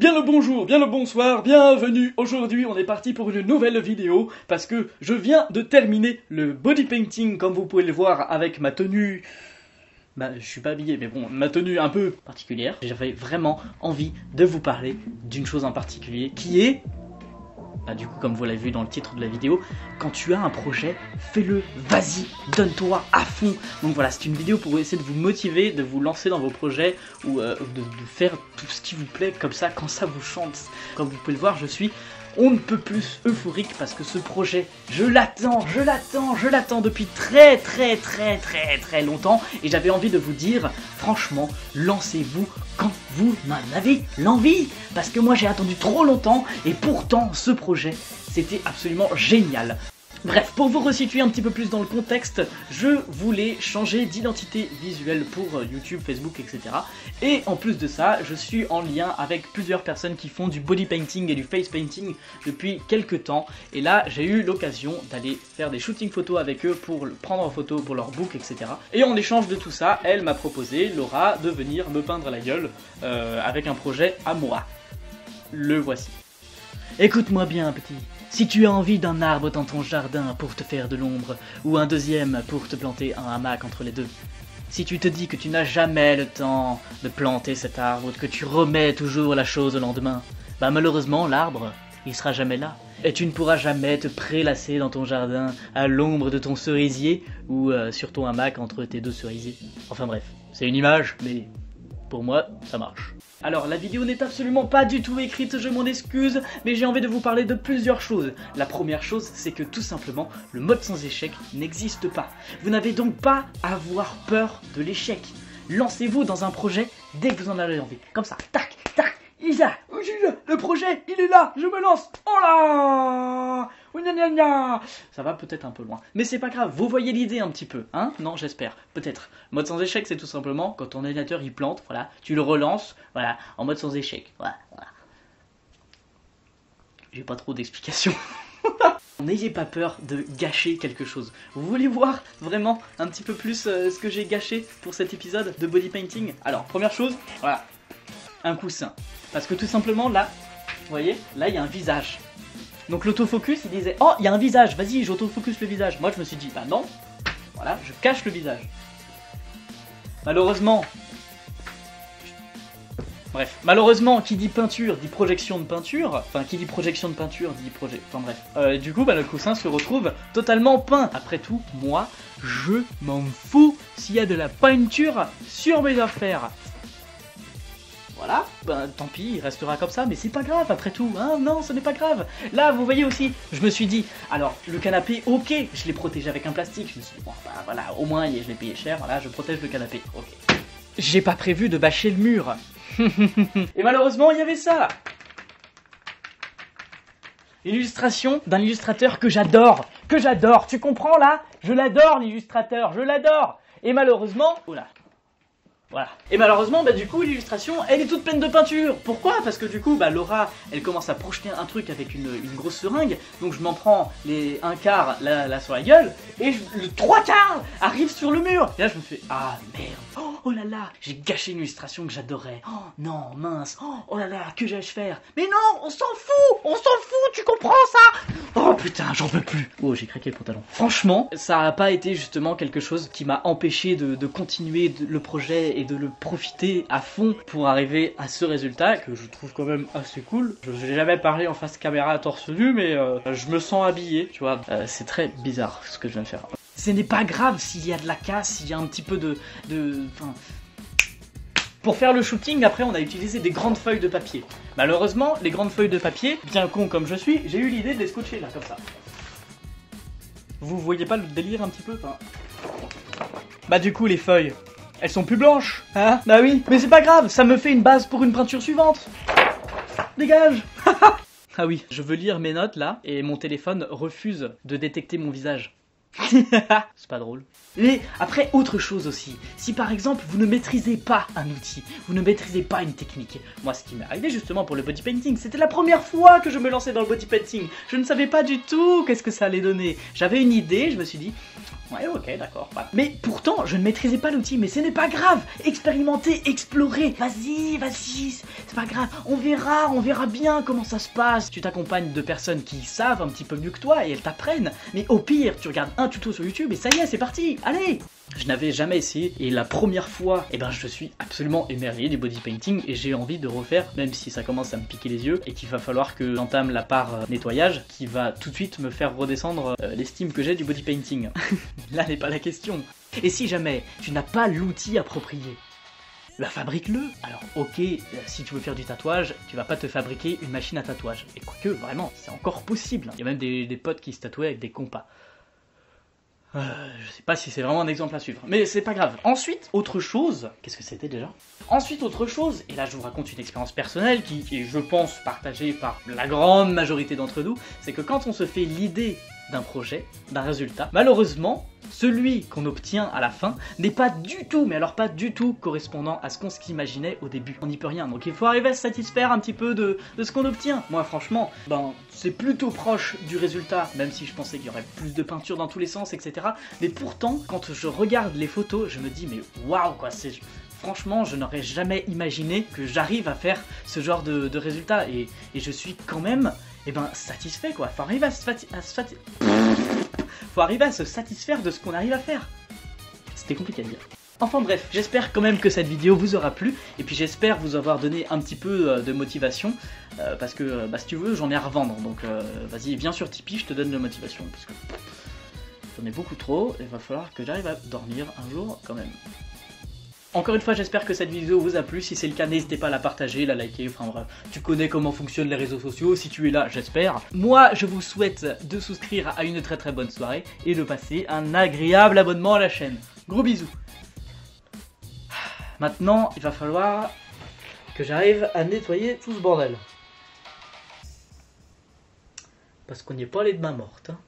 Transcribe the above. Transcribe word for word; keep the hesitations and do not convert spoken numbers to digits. Bien le bonjour, bien le bonsoir, bienvenue. Aujourd'hui on est parti pour une nouvelle vidéo parce que je viens de terminer le body painting, comme vous pouvez le voir, avec ma tenue. Bah je suis pas habillé, mais bon, ma tenue un peu particulière. J'avais vraiment envie de vous parler d'une chose en particulier qui est, bah du coup comme vous l'avez vu dans le titre de la vidéo, quand tu as un projet, fais-le, vas-y, donne-toi à fond. Donc voilà, c'est une vidéo pour essayer de vous motiver, de vous lancer dans vos projets ou euh, de, de faire tout ce qui vous plaît comme ça, quand ça vous chante. Comme vous pouvez le voir, je suis on ne peut plus euphorique parce que ce projet, je l'attends, je l'attends, je l'attends depuis très très très très très longtemps. Et j'avais envie de vous dire, franchement, lancez-vous quand vous en avez l'envie. Parce que moi j'ai attendu trop longtemps et pourtant ce projet, c'était absolument génial. Bref, pour vous resituer un petit peu plus dans le contexte, je voulais changer d'identité visuelle pour YouTube, Facebook, et cetera. Et en plus de ça, je suis en lien avec plusieurs personnes qui font du body painting et du face painting depuis quelques temps. Et là, j'ai eu l'occasion d'aller faire des shootings photos avec eux pour prendre en photo pour leur book, et cetera. Et en échange de tout ça, elle m'a proposé, Laura, de venir me peindre la gueule euh, avec un projet à moi. Le voici. Écoute-moi bien, petit. Si tu as envie d'un arbre dans ton jardin pour te faire de l'ombre, ou un deuxième pour te planter un hamac entre les deux, si tu te dis que tu n'as jamais le temps de planter cet arbre, que tu remets toujours la chose au lendemain, bah malheureusement l'arbre, il sera jamais là. Et tu ne pourras jamais te prélasser dans ton jardin, à l'ombre de ton cerisier, ou euh, sur ton hamac entre tes deux cerisiers. Enfin bref, c'est une image, mais pour moi, ça marche. Alors la vidéo n'est absolument pas du tout écrite, je m'en excuse, mais j'ai envie de vous parler de plusieurs choses. La première chose, c'est que tout simplement, le mode sans échec n'existe pas. Vous n'avez donc pas à avoir peur de l'échec. Lancez-vous dans un projet dès que vous en avez envie. Comme ça, tac, tac, Isa, le projet, il est là, je me lance, oh là, ça va peut-être un peu loin, mais c'est pas grave, vous voyez l'idée un petit peu, hein? Non, j'espère, peut-être. Mode sans échec, c'est tout simplement, quand ton ordinateur il plante, voilà, tu le relances, voilà, en mode sans échec, voilà, voilà. J'ai pas trop d'explications. N'ayez pas peur de gâcher quelque chose. Vous voulez voir vraiment un petit peu plus euh, ce que j'ai gâché pour cet épisode de body painting? Alors, première chose, voilà, un coussin. Parce que tout simplement, là, vous voyez, là, il y a un visage. Donc l'autofocus, il disait, oh, il y a un visage, vas-y, j'autofocus le visage. Moi, je me suis dit, bah non, voilà, je cache le visage. Malheureusement, bref, malheureusement, qui dit peinture, dit projection de peinture. Enfin, qui dit projection de peinture, dit projet, enfin bref. Euh, du coup, bah, le coussin se retrouve totalement peint. Après tout, moi, je m'en fous s'il y a de la peinture sur mes affaires. Voilà, ben tant pis, il restera comme ça, mais c'est pas grave après tout, hein, non, ce n'est pas grave. Là, vous voyez aussi, je me suis dit, alors, le canapé, ok, je l'ai protégé avec un plastique, je me suis dit, bon, bah voilà, au moins, je l'ai payé cher, voilà, je protège le canapé, ok. J'ai pas prévu de bâcher le mur. Et malheureusement, il y avait ça. Illustration d'un illustrateur que j'adore, que j'adore, tu comprends, là? Je l'adore, l'illustrateur, je l'adore. Et malheureusement, oh là. Voilà. Et malheureusement, bah, du coup, l'illustration, elle est toute pleine de peinture. Pourquoi? Parce que du coup, bah, Laura, elle commence à projeter un truc avec une, une grosse seringue. Donc je m'en prends les un quart là, là sur la gueule. Et je, le trois quarts arrive sur le mur. Et là, je me fais, ah merde. Oh, oh là là, j'ai gâché une illustration que j'adorais. Oh non, mince. Oh, oh là là, que j'allais faire? Mais non, on s'en fout. On s'en fout, tu comprends ça? Oh putain, j'en peux plus. Oh, j'ai craqué le pantalon. Franchement, ça n'a pas été justement quelque chose qui m'a empêché de, de continuer de, le projet. Et de le profiter à fond pour arriver à ce résultat que je trouve quand même assez cool. Je n'ai jamais parlé en face caméra à torse nu, mais euh, je me sens habillé, tu vois. Euh, c'est très bizarre ce que je viens de faire. Ce n'est pas grave s'il y a de la casse, s'il y a un petit peu de... de... Enfin... Pour faire le shooting, après, on a utilisé des grandes feuilles de papier. Malheureusement, les grandes feuilles de papier, bien con comme je suis, j'ai eu l'idée de les scotcher là, comme ça. Vous voyez pas le délire un petit peu, enfin... Bah du coup, les feuilles... Elles sont plus blanches, hein? Bah oui, mais c'est pas grave, ça me fait une base pour une peinture suivante. Dégage. Ah oui, je veux lire mes notes là, et mon téléphone refuse de détecter mon visage. C'est pas drôle. Mais après, autre chose aussi, si par exemple vous ne maîtrisez pas un outil, vous ne maîtrisez pas une technique. Moi, ce qui m'est arrivé justement pour le body painting, c'était la première fois que je me lançais dans le body painting. Je ne savais pas du tout qu'est-ce que ça allait donner. J'avais une idée, je me suis dit, Ouais, ok, d'accord. Bah. Mais pourtant, je ne maîtrisais pas l'outil, mais ce n'est pas grave. Expérimenter, explorer. Vas-y, vas-y, c'est pas grave. On verra, on verra bien comment ça se passe. Tu t'accompagnes de personnes qui savent un petit peu mieux que toi et elles t'apprennent. Mais au pire, tu regardes un tuto sur YouTube et ça y est, c'est parti. Allez! Je n'avais jamais essayé et la première fois, eh ben, je suis absolument émerveillé du body painting et j'ai envie de refaire, même si ça commence à me piquer les yeux et qu'il va falloir que j'entame la part euh, nettoyage qui va tout de suite me faire redescendre euh, l'estime que j'ai du body painting. Là n'est pas la question. Et si jamais tu n'as pas l'outil approprié, bah fabrique-le. Alors ok, si tu veux faire du tatouage, tu vas pas te fabriquer une machine à tatouage. Et quoique, vraiment, c'est encore possible. Il y a même des, des potes qui se tatouaient avec des compas. Euh, je sais pas si c'est vraiment un exemple à suivre, mais c'est pas grave. Ensuite, autre chose, qu'est-ce que c'était déjà? Ensuite, autre chose, et là je vous raconte une expérience personnelle qui est, je pense, partagée par la grande majorité d'entre nous, c'est que quand on se fait l'idée d'un projet, d'un résultat, malheureusement, celui qu'on obtient à la fin n'est pas du tout, mais alors pas du tout correspondant à ce qu'on s'imaginait au début. On n'y peut rien, donc il faut arriver à se satisfaire un petit peu de, de ce qu'on obtient. Moi franchement, ben c'est plutôt proche du résultat, même si je pensais qu'il y aurait plus de peinture dans tous les sens, et cetera. Mais pourtant, quand je regarde les photos, je me dis mais waouh quoi, c'est... Franchement, je n'aurais jamais imaginé que j'arrive à faire ce genre de, de résultat et, et je suis quand même eh ben, satisfait quoi. Faut arriver à se, à se Faut arriver à se satisfaire de ce qu'on arrive à faire. C'était compliqué à dire. Enfin bref, j'espère quand même que cette vidéo vous aura plu et puis j'espère vous avoir donné un petit peu de motivation euh, parce que bah, si tu veux j'en ai à revendre donc euh, vas-y viens sur Tipeee, je te donne de la motivation parce que j'en ai beaucoup trop et il va falloir que j'arrive à dormir un jour quand même. Encore une fois, j'espère que cette vidéo vous a plu. Si c'est le cas, n'hésitez pas à la partager, la liker, enfin bref. Tu connais comment fonctionnent les réseaux sociaux, si tu es là, j'espère. Moi, je vous souhaite de souscrire à une très très bonne soirée et de passer un agréable abonnement à la chaîne. Gros bisous. Maintenant, il va falloir que j'arrive à nettoyer tout ce bordel. Parce qu'on n'y est pas allé de main morte, hein.